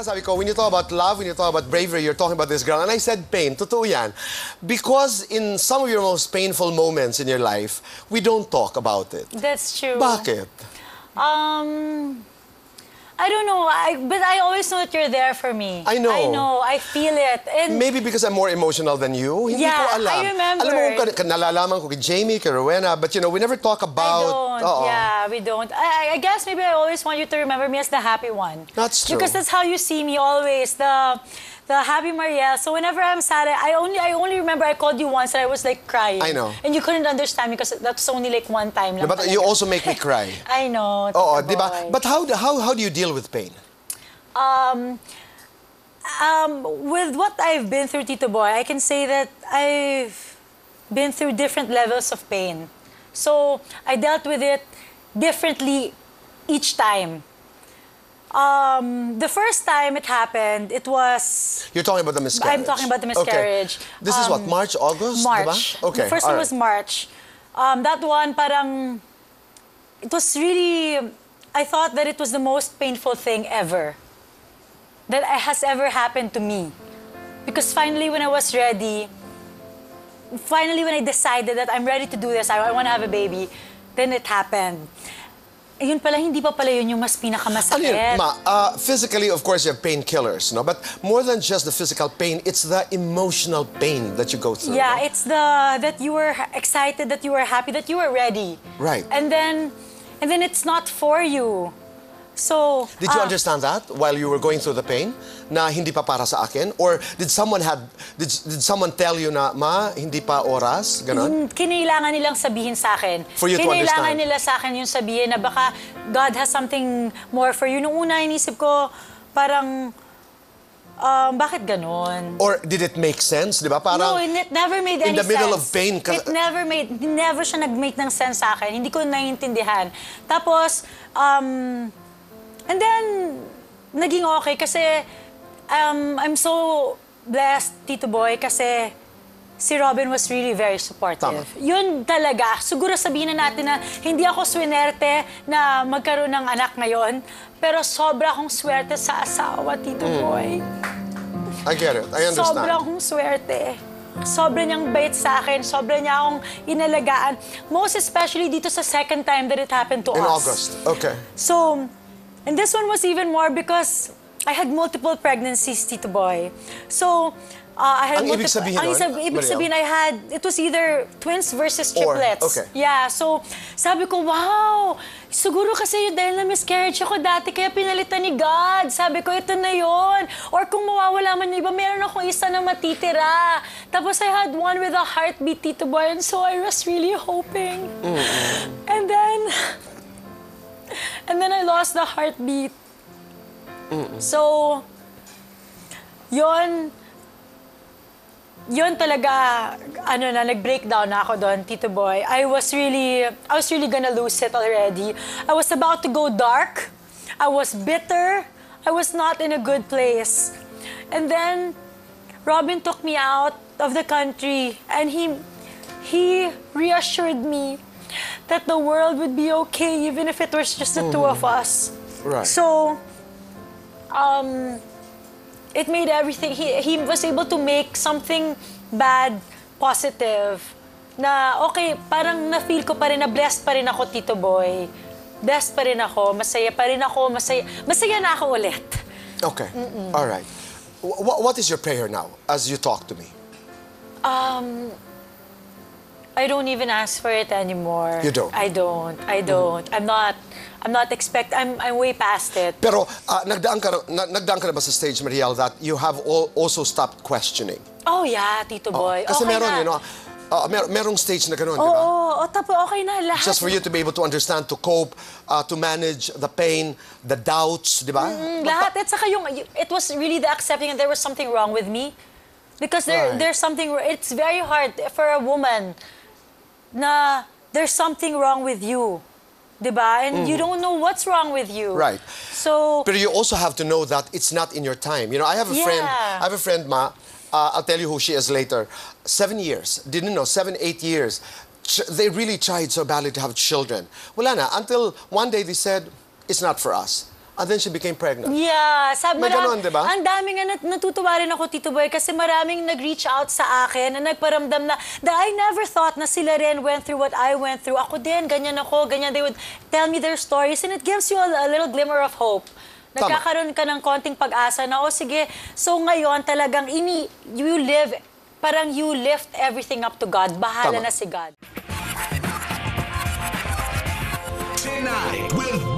nga sabi ko, when you talk about love, when you talk about bravery, you're talking about this girl. And I said pain. Totoo yan. Because in some of your most painful moments in your life, we don't talk about it. That's true. Bakit? I don't know, but I always know that you're there for me. I know. I know, I feel it. And maybe because I'm more emotional than you. Hindi ko alam. I remember. Alam mo, nalalaman ko kay Jamie, kay Rowena, but you know, we never talk about... I don't, yeah, we don't. I guess maybe I always want you to remember me as the happy one. That's true. Because that's how you see me always, the happy Mariel. So whenever I'm sad, I only remember I called you once and I was like crying. I know. And you couldn't understand me because that's only like one time. Yeah, but you also make me cry. I know. Oh, diba? But how do you deal with pain? With what I've been through, Tito Boy, I can say that I've been through different levels of pain. So I dealt with it differently each time. The first time it happened, it was... You're talking about the miscarriage. I'm talking about the miscarriage. Okay. This is what, March, August? March. Diba? Okay. The first one was March. That one, parang... It was really... I thought that it was the most painful thing ever. That has ever happened to me. Because finally, when I was ready... Finally, when I decided that I'm ready to do this, I want to have a baby, then it happened. Ayun pala, hindi pa pala yun yung mas pinakamasakit. Ano yun, Ma? Physically, of course, you have painkillers, no? But more than just the physical pain, it's the emotional pain that you go through. Yeah, no? It's the that you were excited, that you were happy, that you were ready. Right. And then it's not for you. So, did you understand that while you were going through the pain? Na hindi pa para sa akin? Or did someone tell you na, Ma, hindi pa oras? Ganon? Kinailangan nilang sabihin sa akin. For you to understand. Kinailangan nila sa akin yung sabihin na baka God has something more for you. Noong una, inisip ko, parang... bakit ganon? Or did it make sense, di ba? Parang, no, it never made any sense. In the middle of pain. It never siya nag-make ng sense sa akin. Hindi ko naiintindihan. Tapos, and then, naging okay kasi I'm so blessed, Tito Boy, kasi si Robin was really very supportive. Tama. Yun talaga. Siguro sabihin na natin na hindi ako swinerte na magkaroon ng anak ngayon, pero sobra akong swerte sa asawa, Tito Boy. I get it. I understand. Sobra akong swerte. Sobra niyang bait sa akin. Sobra niya akong inalagaan. Most especially dito sa second time that it happened to us. In August. Okay. So... And this one was even more because I had multiple pregnancies, Tito Boy. So, I had multiple... Ang ibig sabihin, I had... It was either twins versus triplets. Or, okay. Yeah, so, sabi ko, wow! Siguro kasi yun, dahil na miscarriage ako dati, kaya pinalitan ni God. Sabi ko, ito na yun. Or kung mawawala man yung iba, meron akong isa na matitira. Tapos, I had one with a heartbeat, Tito Boy, and so I was really hoping. And then... And then I lost the heartbeat. So, yun talaga, ano na, nag-breakdown na ako doon, Tito Boy. I was really gonna lose it already. I was about to go dark. I was bitter. I was not in a good place. And then, Robin took me out of the country and he reassured me that the world would be okay even if it was just the two of us. Right. So, it made everything... He was able to make something bad positive. Na, okay, parang na-feel ko pa rin, na-blessed pa rin ako, Tito Boy. Blessed pa rin ako, masaya pa rin ako, masaya na ako ulit. Okay, alright. What is your prayer now as you talk to me? I don't even ask for it anymore. You don't? I don't. I'm not expect. I'm way past it. Pero nagdaan ka na ba sa stage, Mariel, that you have also stopped questioning? Oh yeah, Tito Boy. Kasi okay meron, na. You know, merong stage na ganun, di ba? Oo, tapos okay na lahat. Just for you to be able to understand, to cope, to manage the pain, the doubts, di ba? Lahat. At saka yung, it was really the accepting that there was something wrong with me. Because there's something, it's very hard for a woman na there's something wrong with you, diba? And you don't know what's wrong with you. Right. So... But you also have to know that it's not in your time. You know, I have a friend, Ma, I'll tell you who she is later. 7, 8 years. They really tried so badly to have children. Wala na, until one day they said, it's not for us. and then she became pregnant. Yeah. May ganon, diba? Ang dami nga, natutuwa rin ako, Tito Boy, kasi maraming nag-reach out sa akin na nagparamdam na, I never thought na sila rin went through what I went through. Ako din, ganyan ako, ganyan. They would tell me their stories and it gives you a little glimmer of hope. Nagkakaroon ka ng konting pag-asa na, oh sige, so ngayon talagang you live, parang you lift everything up to God. Bahala na si God. Tonight,